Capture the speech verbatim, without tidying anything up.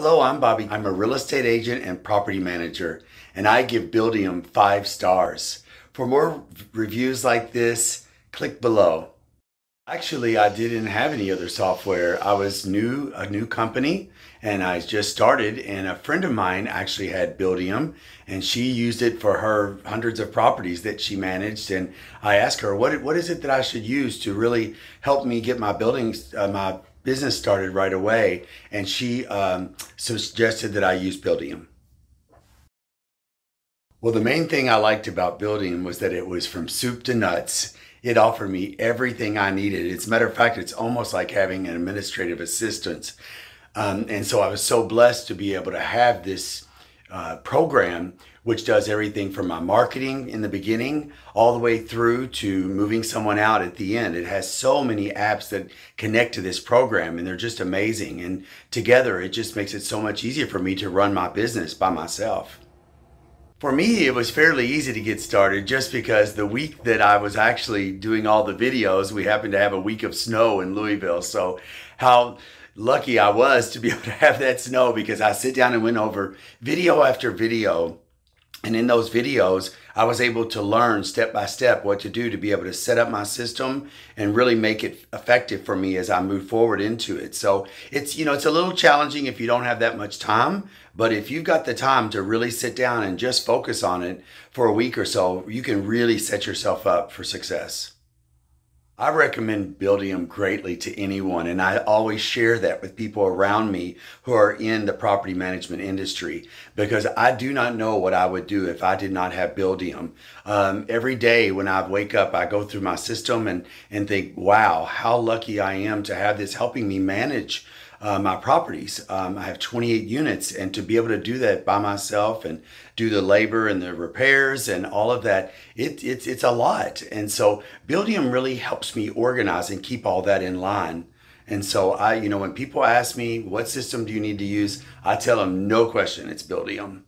Hello, I'm Bobby. I'm a real estate agent and property manager, and I give Buildium five stars. For more reviews like this, click below. Actually, I didn't have any other software. I was new, a new company, and I just started, and a friend of mine actually had Buildium, and she used it for her hundreds of properties that she managed, and I asked her, what, what is it that I should use to really help me get my buildings, uh, my business started right away, and she um, suggested that I use Buildium. Well, the main thing I liked about Buildium was that it was from soup to nuts. It offered me everything I needed. As a matter of fact, it's almost like having an administrative assistant. Um, and so I was so blessed to be able to have this uh, program, which does everything from my marketing in the beginning all the way through to moving someone out at the end. It has so many apps that connect to this program, and they're just amazing. And together, it just makes it so much easier for me to run my business by myself. For me, it was fairly easy to get started just because the week that I was actually doing all the videos, we happened to have a week of snow in Louisville. So how lucky I was to be able to have that snow, because I sit down and went over video after video. And in those videos, I was able to learn step by step what to do to be able to set up my system and really make it effective for me as I move forward into it. So it's, you know, it's a little challenging if you don't have that much time, but if you've got the time to really sit down and just focus on it for a week or so, you can really set yourself up for success. I recommend Buildium greatly to anyone, and I always share that with people around me who are in the property management industry, because I do not know what I would do if I did not have Buildium. Um, every day when I wake up, I go through my system and, and think, wow, how lucky I am to have this helping me manage Uh, my properties. Um, I have twenty-eight units, and to be able to do that by myself and do the labor and the repairs and all of that, it, it, it's a lot. And so Buildium really helps me organize and keep all that in line. And so I, you know, when people ask me, what system do you need to use? I tell them, no question, it's Buildium.